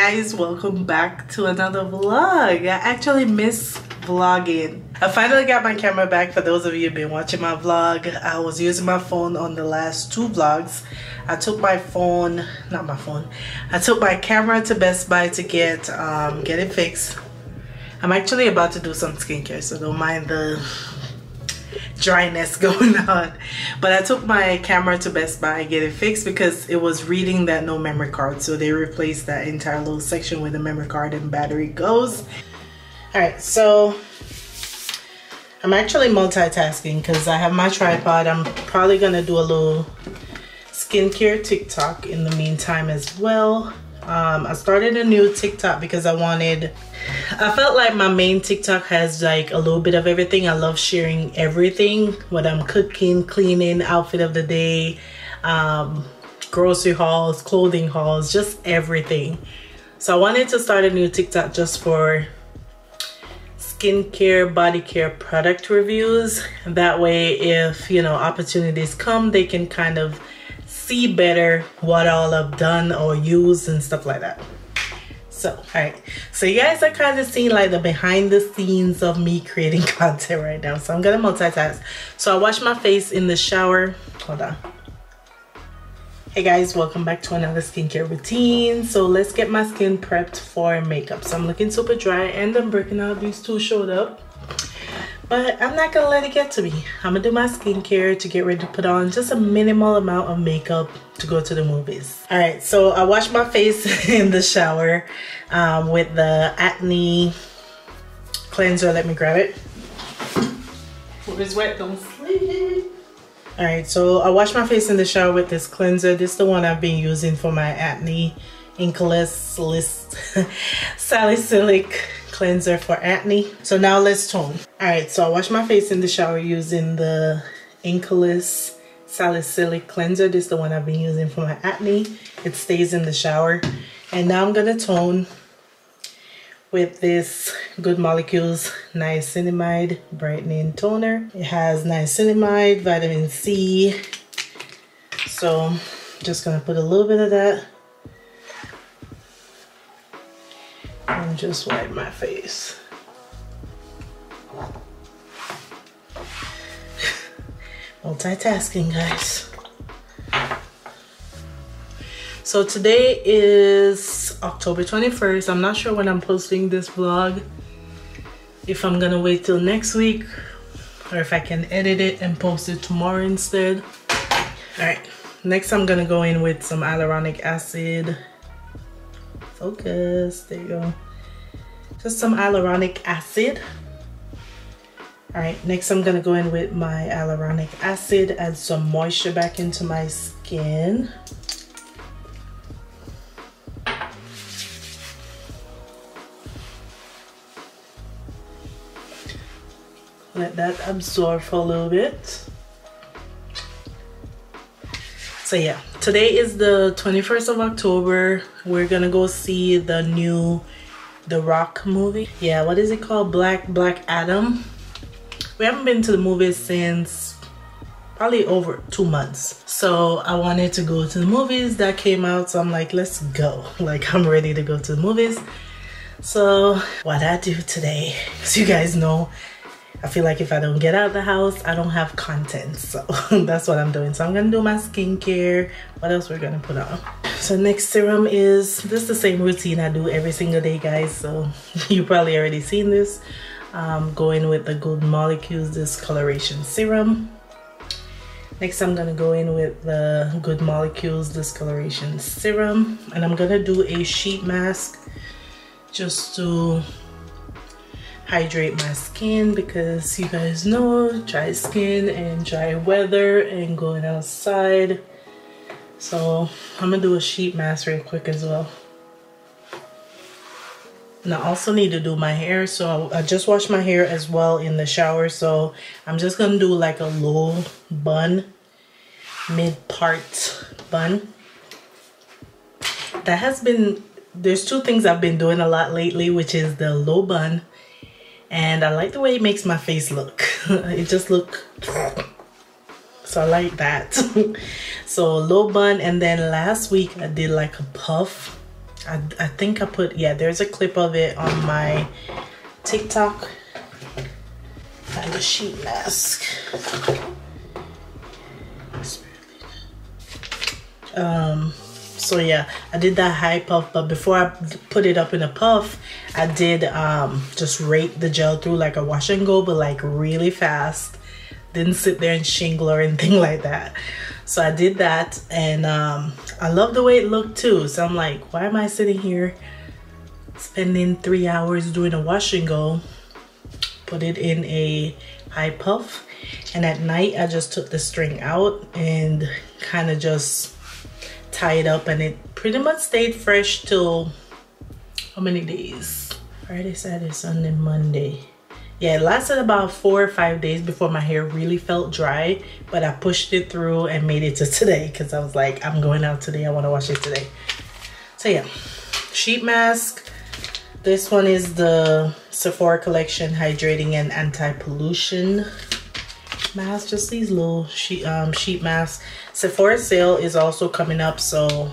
guys, welcome back to another vlog. I actually miss vlogging. I finally got my camera back. For those of you who've been watching my vlog, I was using my phone on the last two vlogs. I took my phone, not my phone, I took my camera to Best Buy to get it fixed. I'm actually about to do some skincare, so don't mind the dryness going on, but I took my camera to Best Buy and get it fixed because it was reading that no memory card, so they replaced that entire little section where the memory card and battery goes. Alright, so I'm actually multitasking because I have my tripod. I'm probably gonna do a little skincare TikTok in the meantime as well. I started a new TikTok because I felt like my main TikTok has like a little bit of everything. I love sharing everything, what I'm cooking, cleaning, outfit of the day, grocery hauls, clothing hauls, just everything. So I wanted to start a new TikTok just for skincare, body care, product reviews. That way, if you know opportunities come, they can kind of see better what all I've done or used and stuff like that. So alright, so you guys are kind of seeing like the behind the scenes of me creating content right now, so I'm gonna multitask. So I wash my face in the shower. Hold on. Hey guys, welcome back to another skincare routine. So let's get my skin prepped for makeup. So I'm looking super dry and I'm breaking out these two showed up, but I'm not gonna let it get to me. I'm gonna do my skincare to get ready to put on just a minimal amount of makeup to go to the movies. All right, so I washed my face in the shower with the acne cleanser. Let me grab it. If it's wet, don't sleep. All right, so I washed my face in the shower with this cleanser. This is the one I've been using for my acne, Inkey List Salicylic Cleanser for acne. So now let's tone. Alright, so I washed my face in the shower using the Inkey List Salicylic Cleanser. This is the one I've been using for my acne. It stays in the shower. And now I'm gonna tone with this Good Molecules Niacinamide Brightening Toner. It has niacinamide, vitamin C. So I'm just gonna put a little bit of that and just wipe my face. Multitasking, guys. So today is October 21st. I'm not sure when I'm posting this vlog, if I'm gonna wait till next week or if I can edit it and post it tomorrow instead. All right, next I'm gonna go in with some hyaluronic acid. Focus, there you go. Just some hyaluronic acid. All right, next I'm gonna go in with my hyaluronic acid, add some moisture back into my skin. Let that absorb for a little bit. So yeah, today is the 21st of October. We're gonna go see the new The Rock movie. Yeah, what is it called? Black Adam. We haven't been to the movies since probably over 2 months. So I wanted to go to the movies that came out. So I'm like, let's go. Like, I'm ready to go to the movies. So what I do today, because you guys know, I feel like if I don't get out of the house, I don't have content. So that's what I'm doing. So I'm gonna do my skincare. What else we're gonna put on? So next serum is, this is the same routine I do every single day, guys. So you probably already seen this. Go in with the Good Molecules Discoloration Serum. Next, I'm gonna go in with the Good Molecules Discoloration Serum. And I'm gonna do a sheet mask just to hydrate my skin, because you guys know, dry skin and dry weather and going outside. So I'm gonna do a sheet mask real quick as well. And I also need to do my hair. So I just washed my hair as well in the shower. So I'm just gonna do like a low bun, mid-part bun. That has been, there's two things I've been doing a lot lately, which is the low bun. And I like the way it makes my face look. It just look, so I like that. So low bun, and then last week I did like a puff. I think I put, yeah, there's a clip of it on my TikTok. And the sheet mask. So yeah, I did that high puff, but before I put it up in a puff, I did just rake the gel through like a wash and go, but like really fast. Didn't sit there and shingle or anything like that. So I did that, and I love the way it looked too. So I'm like, why am I sitting here spending 3 hours doing a wash and go? Put it in a high puff, and at night I just took the string out and kind of just tie it up, and it pretty much stayed fresh till how many days? Friday, Saturday, Sunday, Monday. Yeah, it lasted about 4 or 5 days before my hair really felt dry, but I pushed it through and made it to today because I was like, I'm going out today, I want to wash it today. So yeah, sheet mask. This one is the Sephora Collection Hydrating and Anti-Pollution Mask. Just these little sheet masks. Sephora sale is also coming up, so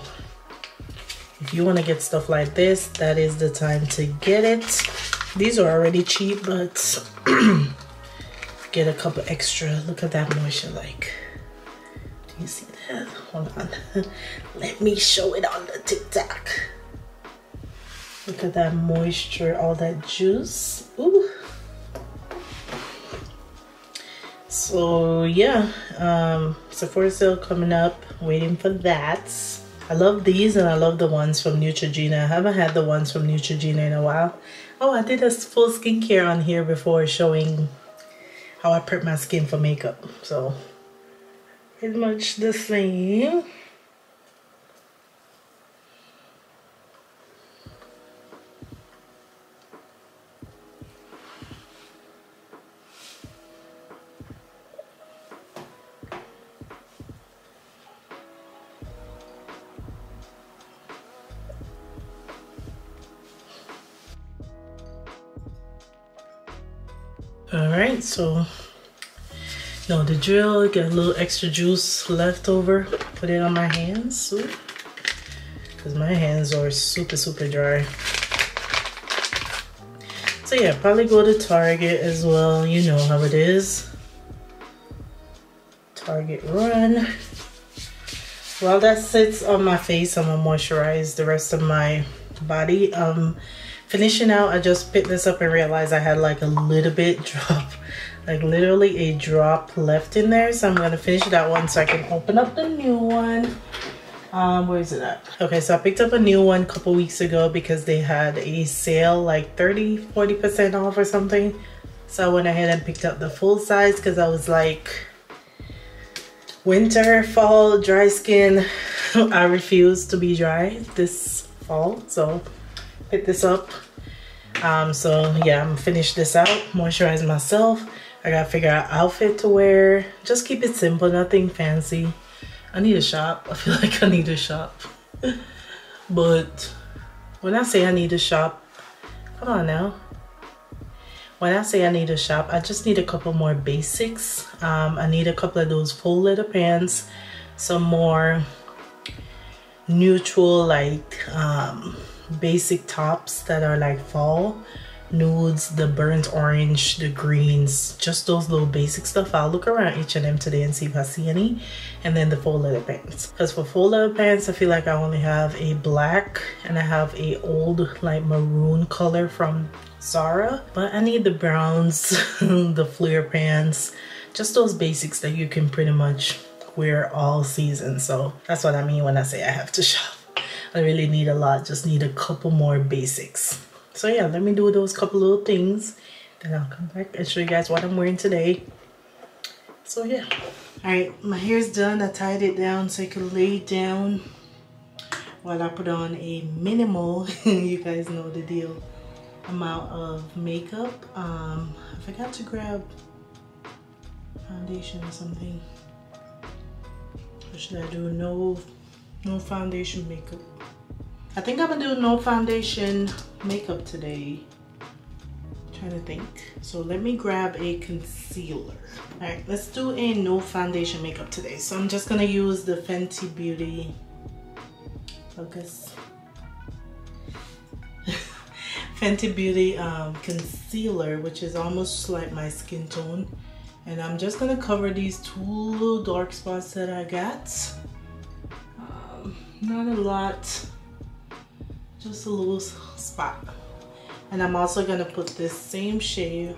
if you want to get stuff like this, that is the time to get it. These are already cheap, but get a couple extra. Look at that moisture, like, do you see that? Hold on, let me show it on the TikTok. Look at that moisture, all that juice. Ooh. So yeah, Sephora sale coming up, waiting for that. I love these, and I love the ones from Neutrogena. I haven't had the ones from Neutrogena in a while. Oh, I did a full skincare on here before, showing how I prep my skin for makeup. So pretty much the same. Alright, so now the drill, get a little extra juice left over, put it on my hands because my hands are super dry. So yeah, probably go to Target as well, you know how it is. Target run. While that sits on my face, I'm gonna moisturize the rest of my body. Finishing out, I just picked this up and realized I had like a little bit drop, like literally a drop left in there. So I'm gonna finish that one so I can open up the new one. Where is it at? Okay, so I picked up a new one a couple weeks ago because they had a sale, like 30–40% off or something. So I went ahead and picked up the full size because I was like, winter, fall, dry skin. I refuse to be dry this fall, so pick this up. So yeah, I'm finish this out, moisturize myself. I gotta figure out outfit to wear. Just keep it simple, nothing fancy. I need to shop. I feel like I need to shop. But when I say I need to shop, come on now. When I say I need to shop, I just need a couple more basics. I need a couple of those full leather pants, some more neutral, like basic tops that are like fall nudes, the burnt orange, the greens, just those little basic stuff. I'll look around H&M today and see if I see any, and then the full leather pants, because for full leather pants I feel like I only have a black and I have a old like maroon color from Zara, but I need the browns, the flare pants, just those basics that you can pretty much wear all season. So that's what I mean when I say I have to shop. I really need a lot, just need a couple more basics. So yeah, let me do those couple little things, then I'll come back and show you guys what I'm wearing today. So yeah, all right, my hair's done. I tied it down so I could lay down while I put on a minimal you guys know the deal amount of makeup. I forgot to grab foundation or something. What should I do? No foundation makeup. I think I'm gonna do no foundation makeup today. I'm trying to think. So let me grab a concealer. All right, let's do a no foundation makeup today. So I'm just gonna use the Fenty Beauty Focus Fenty Beauty concealer, which is almost like my skin tone. And I'm just gonna cover these two little dark spots that I got. Not a lot, just a little spot. And I'm also gonna put this same shade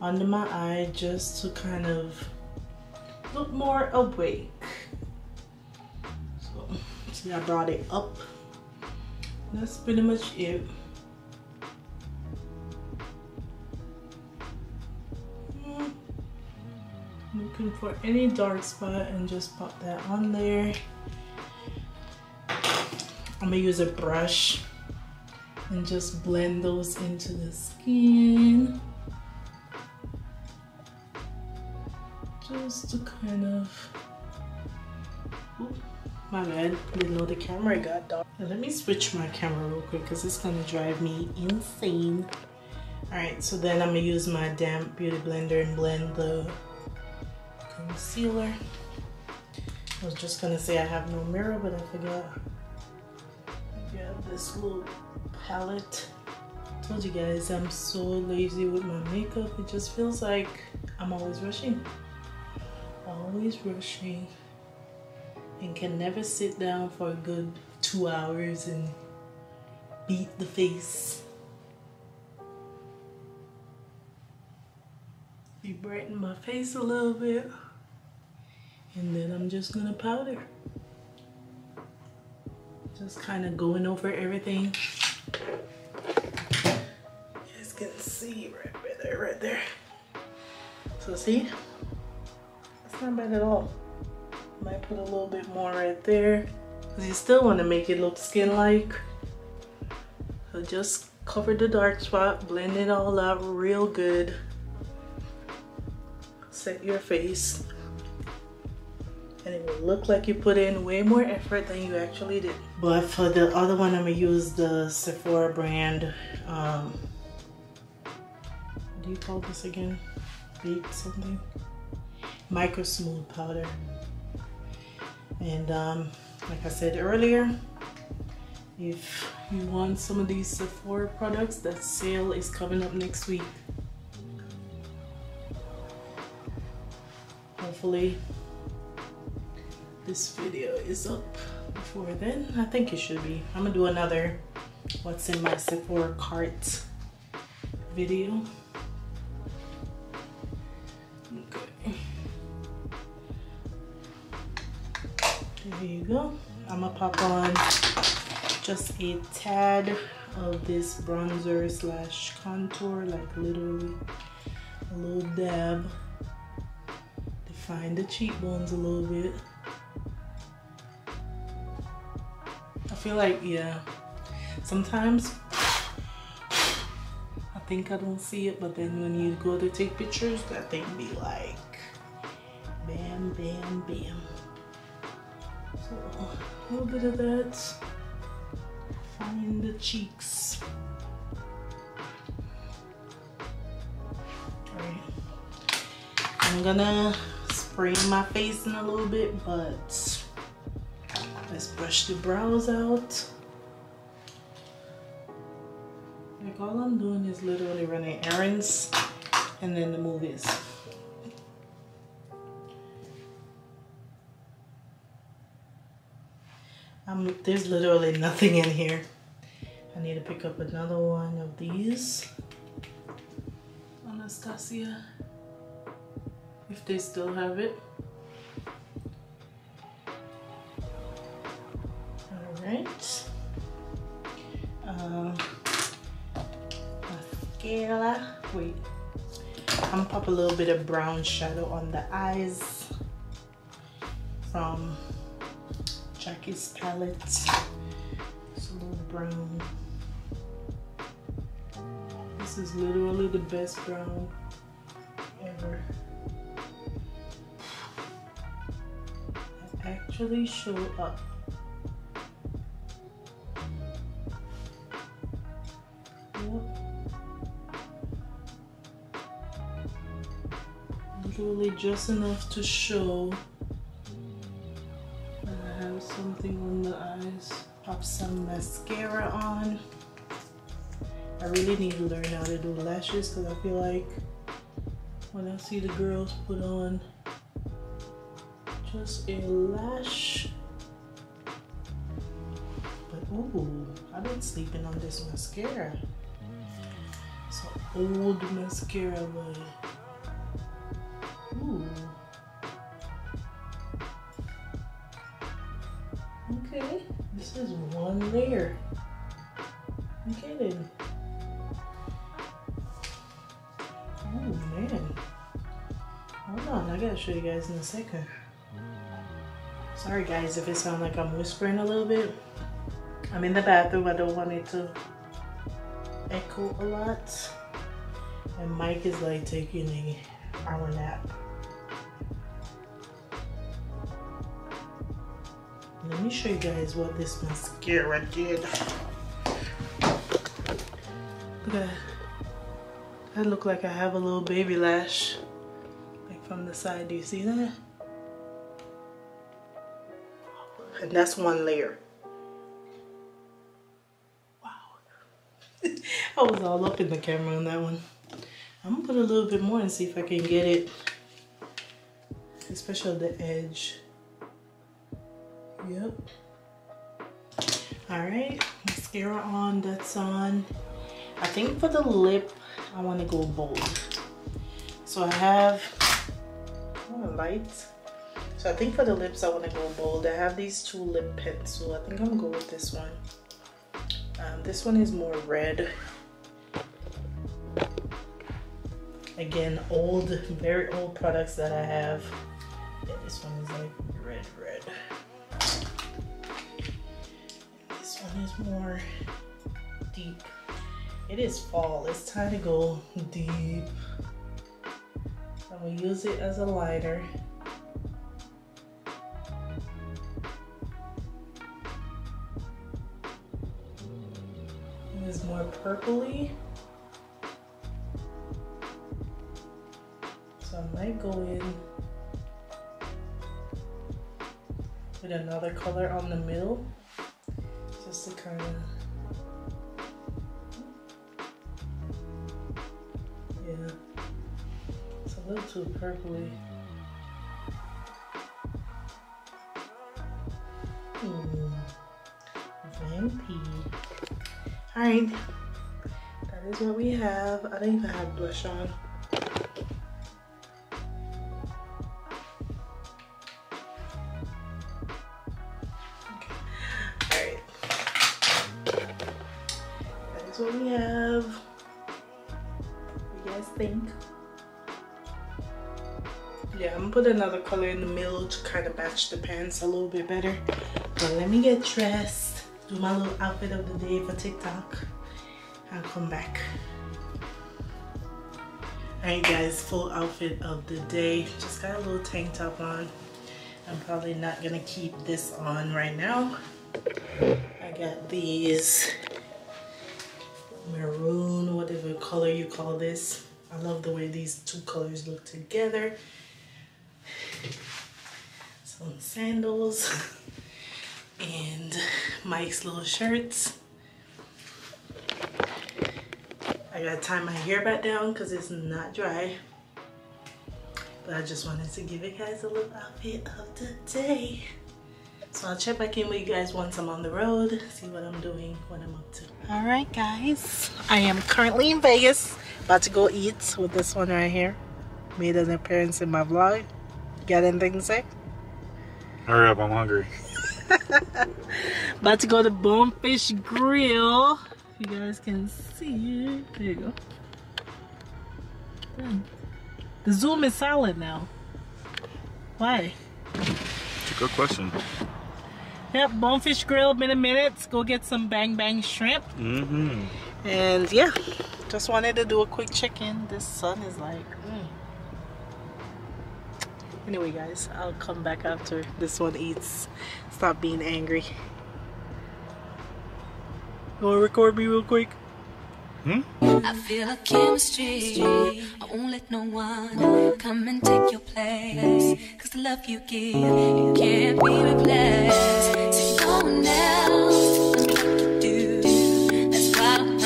under my eye just to kind of look more awake. So, see, I brought it up. That's pretty much it. Looking for any dark spot and just pop that on there. I'm gonna use a brush and just blend those into the skin, just to kind of, oops, my bad, didn't know the camera got dark. Now let me switch my camera real quick because it's gonna drive me insane. Alright, so then I'm gonna use my damp beauty blender and blend the concealer. I was just gonna say I have no mirror, but I forgot. Yeah, this little palette. I told you guys I'm so lazy with my makeup. It just feels like I'm always rushing. Always rushing. And can never sit down for a good 2 hours and beat the face. You brighten my face a little bit. And then I'm just gonna powder. Just kind of going over everything. You guys can see right there. So see, that's not bad at all. Might put a little bit more right there because you still want to make it look skin-like. So just cover the dark spot, blend it all out real good. Set your face, and it will look like you put in way more effort than you actually did. But for the other one, I'm gonna use the Sephora brand, what do you call this again? Baked something? Micro Smooth Powder. And like I said earlier, if you want some of these Sephora products, that sale is coming up next week. Hopefully this video is up before then. I think it should be. I'm gonna do another what's in my Sephora cart video. Okay. There you go. I'm gonna pop on just a tad of this bronzer slash contour, like literally a little dab. Define the cheekbones a little bit. I feel like, yeah, sometimes I think I don't see it, but then when you go to take pictures, that thing be like bam, bam, bam. So a little bit of that, find the cheeks. All right, I'm gonna spray my face in a little bit, but let's brush the brows out. Like all I'm doing is literally running errands and then the movies. There's literally nothing in here. I need to pick up another one of these. Anastasia, if they still have it. Right, mascara. Wait, I'm gonna pop a little bit of brown shadow on the eyes from Jackie's palette. It's a little brown. This is literally the best brown ever. I actually show up. Literally just enough to show that I have something on the eyes. Pop some mascara on. I really need to learn how to do lashes, because I feel like when I see the girls put on just a lash, but ooh, I've been sleeping on this mascara. It's an old mascara, but ooh. Okay, this is one layer. Okay then. Oh man. Hold on, I gotta show you guys in a second. Sorry guys if it sounds like I'm whispering a little bit. I'm in the bathroom, I don't want it to echo a lot. And Mike is like taking an hour nap. Let me show you guys what this mascara did. Look at that. I look like I have a little baby lash. Like from the side, do you see that? And that's one layer. Wow. I was all up in the camera on that one. I'm gonna put a little bit more and see if I can get it. Especially the edge. Yep. Alright, mascara on, that's on. I think for the lip, I want to go bold. So I have, oh, light. So I think for the lips, I want to go bold. I have these two lip pencils. I think I'm going to go with this one. This one is more red. Again, old, very old products that I have. Yeah, this one is like red, red. This one is more deep. It is fall, it's time to go deep. I'm gonna use it as a lighter. It is more purpley. So I might go in with another color on the middle, just to kind of, a little too purpley. Vampy. Alright, that is what we have. I don't even have blush on. Okay. Alright. That is what we have. What do you guys think? Yeah, I'm gonna put another color in the middle to kind of match the pants a little bit better. But let me get dressed, do my little outfit of the day for TikTok, and come back. Alright guys, full outfit of the day. Just got a little tank top on. I'm probably not gonna keep this on right now. I got these maroon, whatever color you call this. I love the way these two colors look together. Some sandals and Mike's little shirts. I gotta tie my hair back down because it's not dry, but I just wanted to give you guys a little outfit of the day. So I'll check back in with you guys once I'm on the road, see what I'm doing, what I'm up to. All right guys, I am currently in Vegas, about to go eat with this one right here. Made an appearance in my vlog. Got anything to say? Hurry up, I'm hungry. About to go to Bonefish Grill. If you guys can see it. There you go. Done. The Zoom is silent now. Why? It's a good question. Yep, Bonefish Grill, been a minute. Let's go get some Bang Bang shrimp. Mm-hmm. And yeah, just wanted to do a quick check-in. This sun is like... Anyway guys, I'll come back after this one eats. Stop being angry. You wanna record me real quick? I feel a chemistry. I won't let no one come and take your place. Cause the love you give, you can't be replaced. So no one else, that's what I do. That's why I'm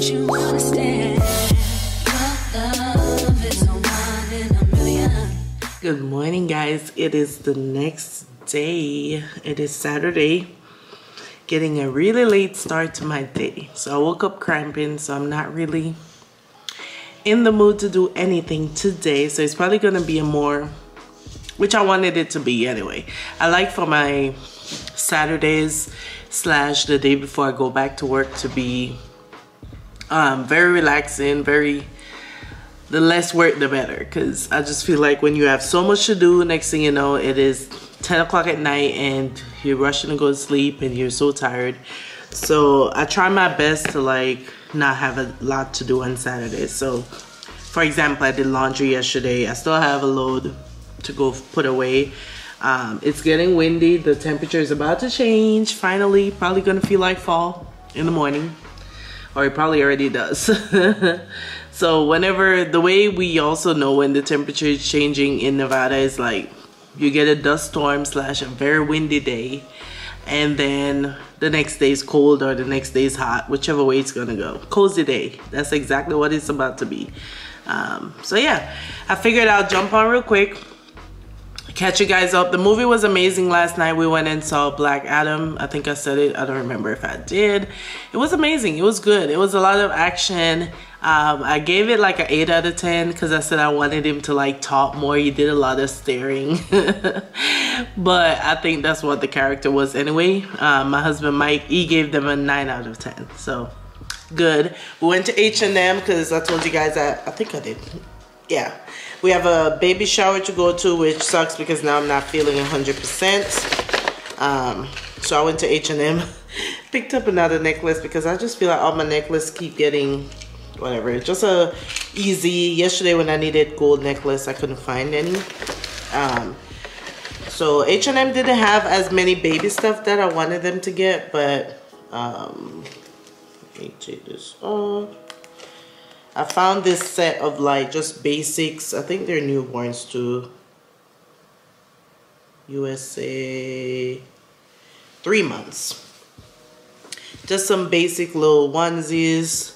Good morning, guys. It is the next day. It is Saturday. Getting a really late start to my day. So I woke up cramping, so I'm not really in the mood to do anything today. So it's probably gonna be a more, which I wanted it to be anyway. I like for my Saturdays / the day before I go back to work to be very relaxing, the less work the better, because I just feel like when you have so much to do, next thing you know it is 10 o'clock at night and you're rushing to go to sleep and you're so tired. So I try my best to like not have a lot to do on Saturdays. So for example, I did laundry yesterday. I still have a load to go put away. It's getting windy. The temperature is about to change finally. Probably gonna feel like fall in the morning, or it probably already does. So whenever, the way we also know when the temperature is changing in Nevada is like you get a dust storm / a very windy day, and then the next day is cold or the next day is hot, whichever way it's gonna go. Cozy day, that's exactly what it's about to be. So yeah, I figured I'll jump on real quick, catch you guys up. The movie was amazing last night. We went and saw Black Adam. I think I said it, I don't remember if I did. It was amazing, it was good. It was a lot of action. I gave it like an 8 out of 10 because I said I wanted him to like talk more. He did a lot of staring. But I think that's what the character was anyway. My husband Mike, he gave them a 9 out of 10. So good. We went to H&M because I told you guys I think I did. Yeah, we have a baby shower to go to, which sucks because now I'm not feeling 100%. So I went to H&M, picked up another necklace because I just feel like all my necklaces keep getting whatever. It's just a easy. Yesterday when I needed gold necklace, I couldn't find any. So H&M didn't have as many baby stuff that I wanted them to get, but let me take this off. I found this set of like just basics. I think they're newborns too. USA 3 months. Just some basic little onesies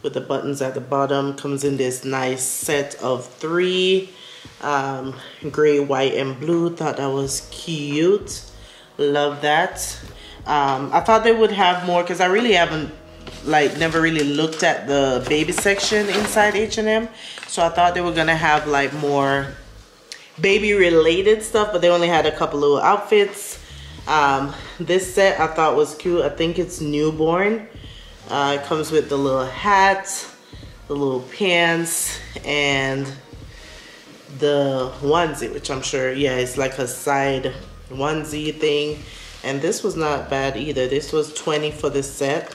with the buttons at the bottom. Comes in this nice set of 3. Gray, white, and blue. Thought that was cute. Love that. I thought they would have more because I really haven't never really looked at the baby section inside H&M, so I thought they were gonna have like more baby related stuff, but they only had a couple little outfits. This set I thought was cute. I think it's newborn. It comes with the little hat, the little pants, and the onesie, which I'm sure, yeah, it's like a side onesie thing. And this was not bad either. This was $20 for this set.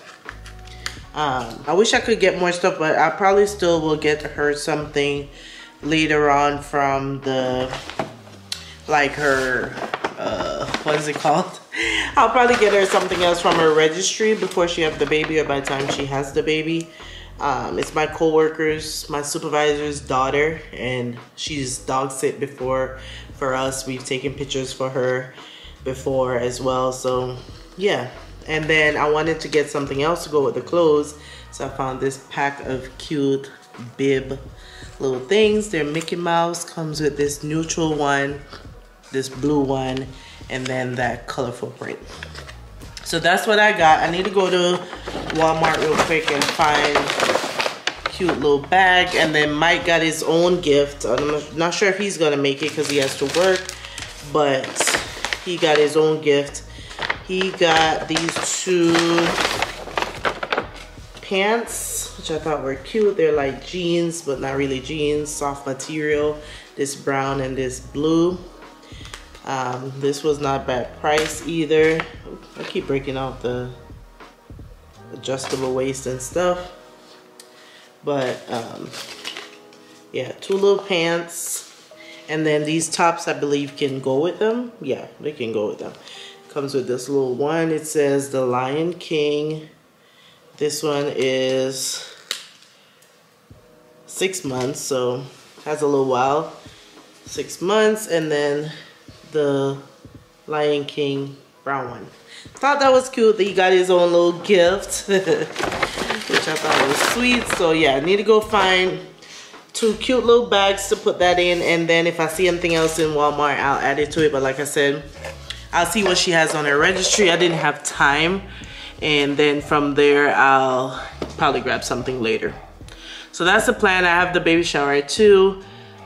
I wish I could get more stuff, but I probably still will get her something later on from the, like her, what is it called? I'll probably get her something else from her registry before she has the baby, or by the time she has the baby. It's my co-worker's, my supervisor's daughter, and she's dog sit before for us. We've taken pictures for her before as well, so yeah. And then I wanted to get something else to go with the clothes, so I found this pack of cute bib little things. They're Mickey Mouse. Comes with this neutral one, this blue one, and then that colorful print. So that's what I got. I need to go to Walmart real quick and find a cute little bag. And then Mike got his own gift. I'm not sure if he's gonna make it because he has to work, but he got his own gift. He got these 2 pants, which I thought were cute. They're like jeans, but not really jeans, soft material. This brown and this blue. This was not bad price either. I keep breaking out the adjustable waist and stuff. But yeah, 2 little pants. And then these tops, I believe, can go with them. Yeah, they can go with them. Comes with this little one. It says The Lion King. This one is 6 months, so has a little while. 6 months, and then the Lion King brown one. Thought that was cute that he got his own little gift. Which much I thought it was sweet. So yeah, I need to go find two cute little bags to put that in, and then if I see anything else in Walmart, I'll add it to it. But like I said, I'll see what she has on her registry. I didn't have time, and then from there I'll probably grab something later. So that's the plan. I have the baby shower too,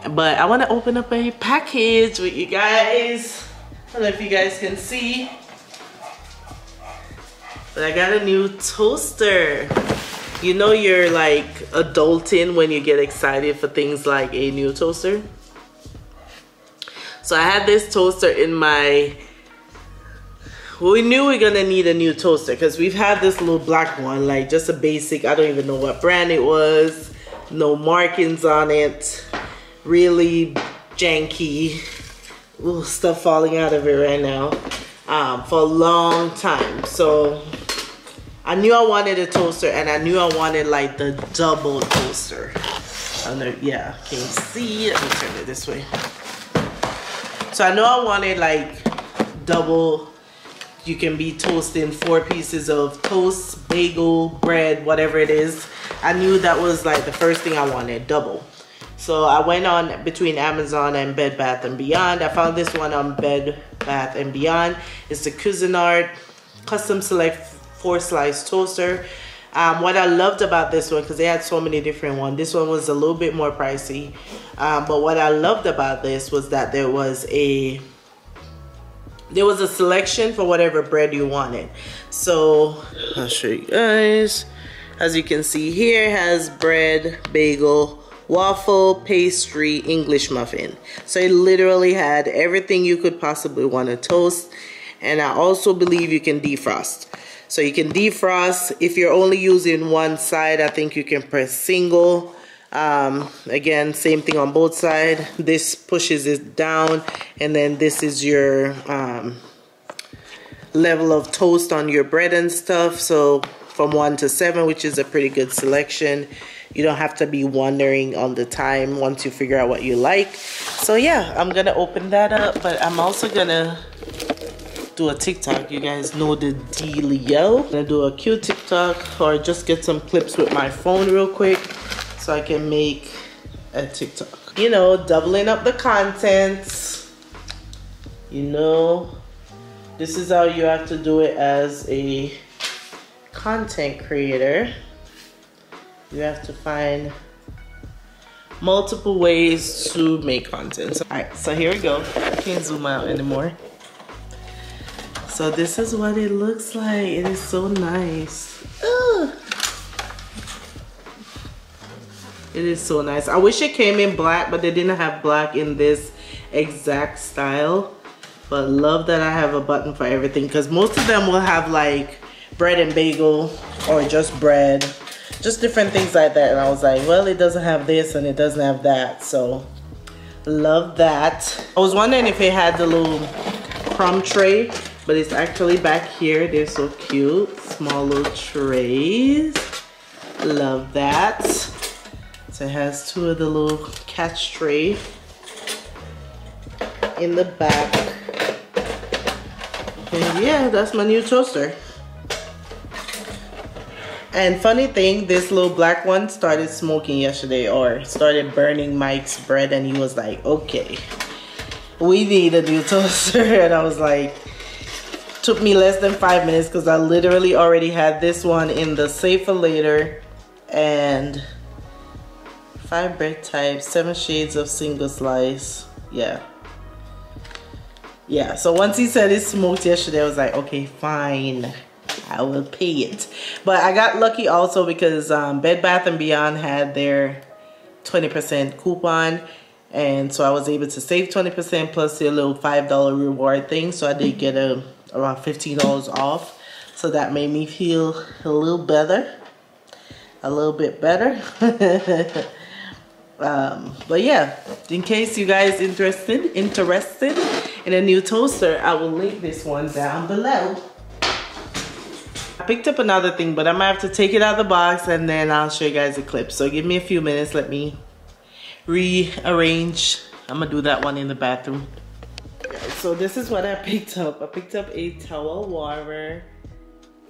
but I want to open up a package with you guys. I don't know if you guys can see, but I got a new toaster. You know you're like adulting when you get excited for things like a new toaster. So I had this toaster in my, we knew we're gonna need a new toaster because we've had this little black one, like just a basic, I don't even know what brand it was, no markings on it, really janky, ooh, stuff falling out of it right now, for a long time. So I knew I wanted a toaster, and I knew I wanted like the double toaster. I don't know, yeah, can you see? Let me turn it this way. So I know I wanted like double, you can be toasting 4 pieces of toast, bagel, bread, whatever it is. I knew that was like the first thing I wanted, double. So I went on between Amazon and Bed Bath & Beyond. I found this one on Bed Bath & Beyond. It's the Cuisinart Custom Select 4 Slice Toaster. What I loved about this one, because they had so many different ones, this one was a little bit more pricey. But what I loved about this was that there was a selection for whatever bread you wanted. So I'll show you guys. As you can see here, it has bread, bagel, waffle, pastry, English muffin. So it literally had everything you could possibly want to toast. And I also believe you can defrost. So you can defrost. If you're only using one side, I think you can press single. Again, same thing on both sides. This pushes it down, and then this is your level of toast on your bread and stuff. So from 1 to 7, which is a pretty good selection. You don't have to be wondering on the time once you figure out what you like. So yeah, I'm gonna open that up, but I'm also gonna do a TikTok. You guys know the dealio. I'm gonna do a cute TikTok, or just get some clips with my phone real quick, so I can make a TikTok. You know, doubling up the content. You know, this is how you have to do it as a content creator. You have to find multiple ways to make content. All right, so here we go. I can't zoom out anymore. So this is what it looks like. It is so nice. Ugh. It is so nice. I wish it came in black, but they didn't have black in this exact style. But love that I have a button for everything, because most of them will have like bread and bagel, or just bread, just different things like that. And I was like, well, it doesn't have this and it doesn't have that. So love that. I was wondering if it had the little crumb tray, but it's actually back here. They're so cute. Small little trays. Love that. So it has two of the little catch tray in the back. And yeah, that's my new toaster. And funny thing, this little black one started smoking yesterday, or started burning Mike's bread, and he was like, okay, we need a new toaster. And I was like, took me less than 5 minutes, because I literally already had this one in the Save for Later, and 5 bread types, 7 shades of single slice. Yeah, so once he said it smoked yesterday, I was like, okay, fine, I will pay it. But I got lucky also, because Bed Bath & Beyond had their 20% coupon, and so I was able to save 20% plus their little $5 reward thing. So I did get around $15 off, so that made me feel a little bit better. But yeah, in case you guys interested in a new toaster, I will link this one down below. I picked up another thing, but I might have to take it out of the box, and then I'll show you guys a clip. So give me a few minutes, let me rearrange. I'm gonna do that one in the bathroom. So this is what I picked up. I picked up a towel warmer.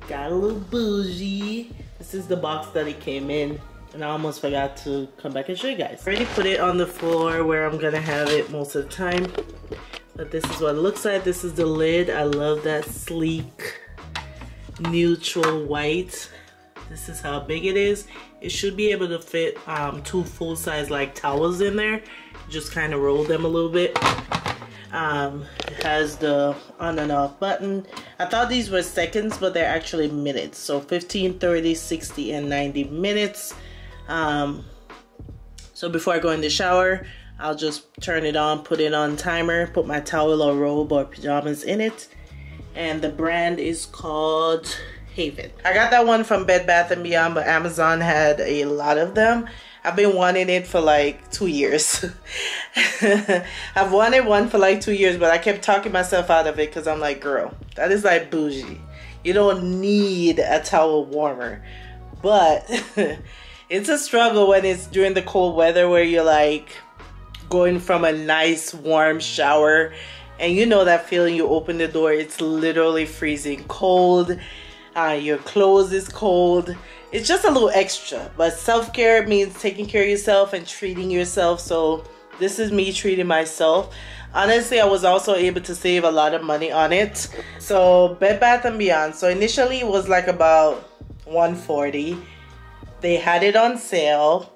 Got a little bougie. This is the box that it came in, and I almost forgot to come back and show you guys. I already put it on the floor where I'm gonna have it most of the time, but this is what it looks like. This is the lid. I love that sleek neutral white. This is how big it is. It should be able to fit two full-size like towels in there. Just kind of roll them a little bit. It has the on and off button. I thought these were seconds, but they're actually minutes. So 15, 30, 60, and 90 minutes. So before I go in the shower, I'll just turn it on, put it on timer, put my towel or robe or pajamas in it. And the brand is called Haven. I got that one from Bed Bath & Beyond, but Amazon had a lot of them. I've been wanting it for like 2 years. I've wanted one for like 2 years, but I kept talking myself out of it because I'm like, girl, that is like bougie. You don't need a towel warmer. But it's a struggle when it's during the cold weather where you're like going from a nice warm shower and you know that feeling, you open the door, it's literally freezing cold. Your clothes is cold. It's just a little extra, but self-care means taking care of yourself and treating yourself. So this is me treating myself. Honestly, I was also able to save a lot of money on it. So Bed Bath & Beyond. So initially it was like about $140. They had it on sale.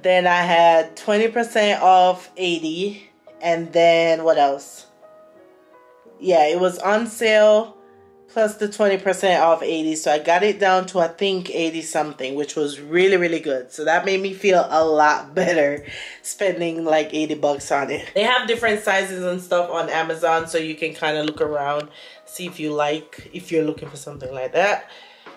Then I had 20% off $80. And then what else? Yeah, it was on sale. Plus the 20% off 80, so I got it down to I think 80 something, which was really, really good. So that made me feel a lot better spending like 80 bucks on it. They have different sizes and stuff on Amazon, so you can kind of look around, see if you like, if you're looking for something like that.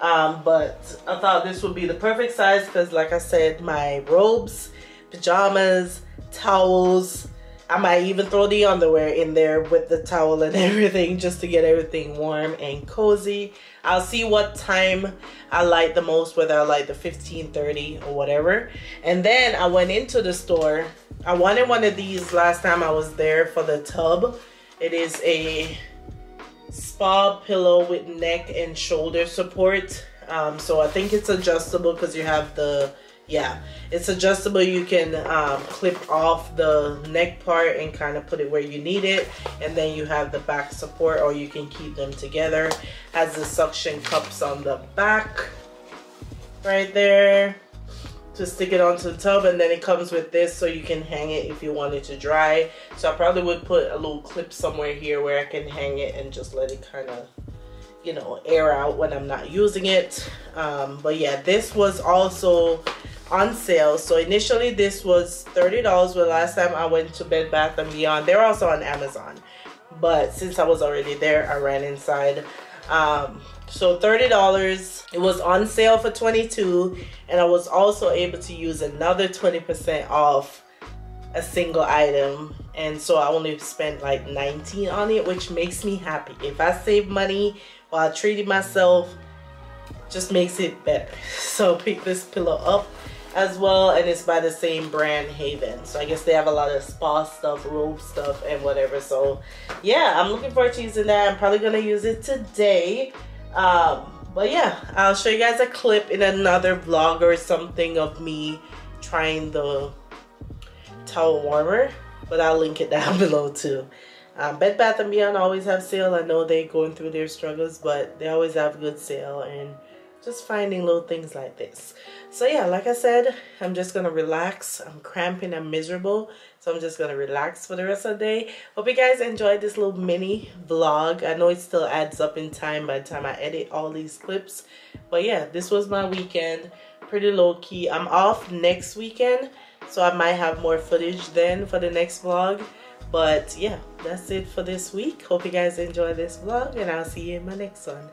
But I thought this would be the perfect size because like I said, my robes, pajamas, towels, I might even throw the underwear in there with the towel and everything just to get everything warm and cozy. I'll see what time I like the most, whether I like the 15, 30 or whatever. And then I went into the store. I wanted one of these last time I was there for the tub. It is a spa pillow with neck and shoulder support. So I think it's adjustable because you have the it's adjustable. You can clip off the neck part and kind of put it where you need it, and then you have the back support, or you can keep them together. Has the suction cups on the back right there to stick it onto the tub, and then it comes with this so you can hang it if you want it to dry. So I probably would put a little clip somewhere here where I can hang it and just let it kind of, you know, air out when I'm not using it. But yeah, this was also on sale. So initially this was $30, but last time I went to Bed Bath & Beyond, they're also on Amazon, but since I was already there, I ran inside. So $30, it was on sale for $22, and I was also able to use another 20% off a single item, and so I only spent like $19 on it, which makes me happy. If I save money while treating myself, just makes it better. So pick this pillow up as well, and it's by the same brand, Haven. So I guess they have a lot of spa stuff, robe stuff, and whatever. So yeah, I'm looking forward to using that. I'm probably gonna use it today. But yeah, I'll show you guys a clip in another vlog or something of me trying the towel warmer, but I'll link it down below too. Bed Bath & Beyond always have sale. I know they're going through their struggles, but they always have good sale and just finding little things like this. So yeah, like I said, I'm just gonna relax. I'm cramping, I'm miserable, so I'm just gonna relax for the rest of the day. Hope you guys enjoyed this little mini vlog. I know it still adds up in time by the time I edit all these clips, but yeah, this was my weekend. Pretty low-key. I'm off next weekend, so I might have more footage then for the next vlog. But yeah, that's it for this week. Hope you guys enjoy this vlog, and I'll see you in my next one.